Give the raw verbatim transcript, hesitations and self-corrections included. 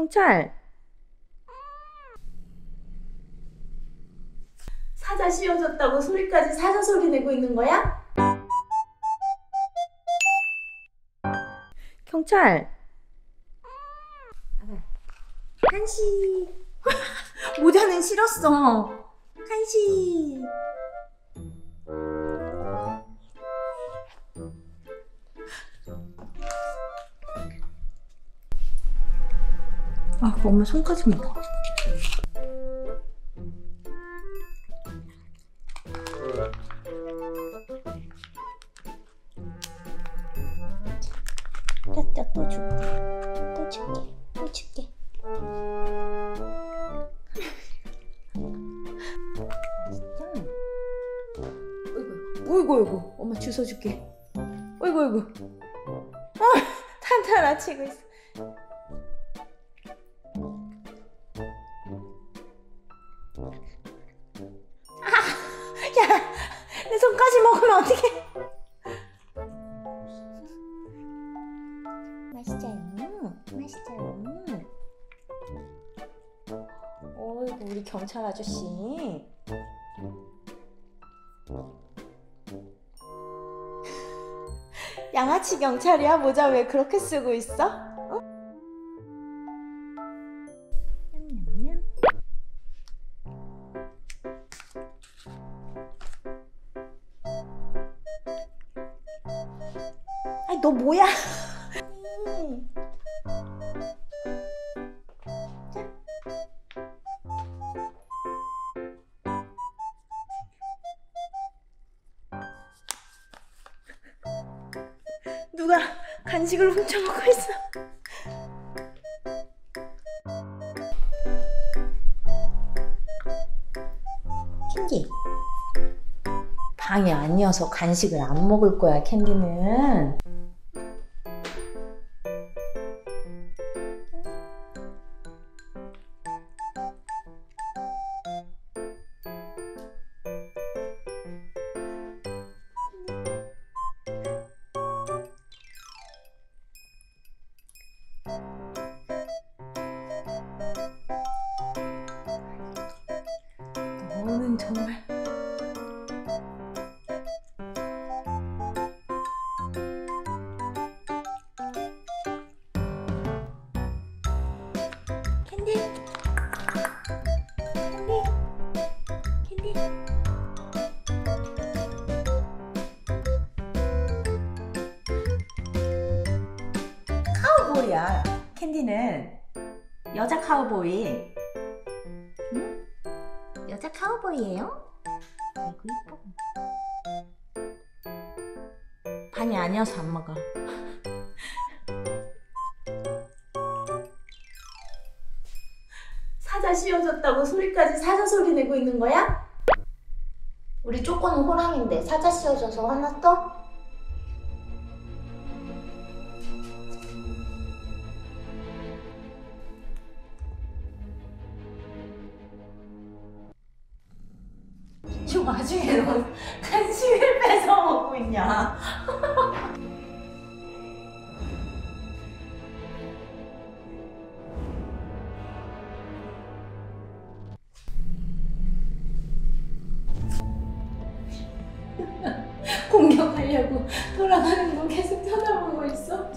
성찰. 사자 씌워줬다고 소리까지 사자 소리 내고 있는 거야? 경찰. 간식. 모자는 싫었어. 간식. 아, 엄마 손까지 먹어. 따따 또 줄게. 또 줄게. 또 줄게. 맛있다. 어이구, 어이구, 어이구. 엄마 주워 줄게. 어이구, 어이구. 어, 탄탄아 치고 있어. 내 손까지 먹으면 어떡해? 맛있어요. 맛있어요. 어이구, 우리 경찰 아저씨. 양아치 경찰이야? 모자 왜 그렇게 쓰고 있어? 어? 아니, 너 뭐야? 누가 간식을 훔쳐 먹고 있어. 캔디. 방이 아니어서 간식을 안 먹을 거야, 캔디는. 너는 정말 캔디 캔디 캔디 카우보이야. 캔디는 여자 카우보이. 응? 여자 카우보이예요? 아이고 이뻐. 반이 아니어서 안 먹어. 사자 씌워줬다고 소리까지 사자 소리 내고 있는 거야? 우리 쪼꼬는 호랑인데 사자 씌워줘서 화났어? 지금 나중에 너 간식을 뺏어 먹고 있냐? 공격하려고 돌아가는 거 계속 쳐다보고 있어?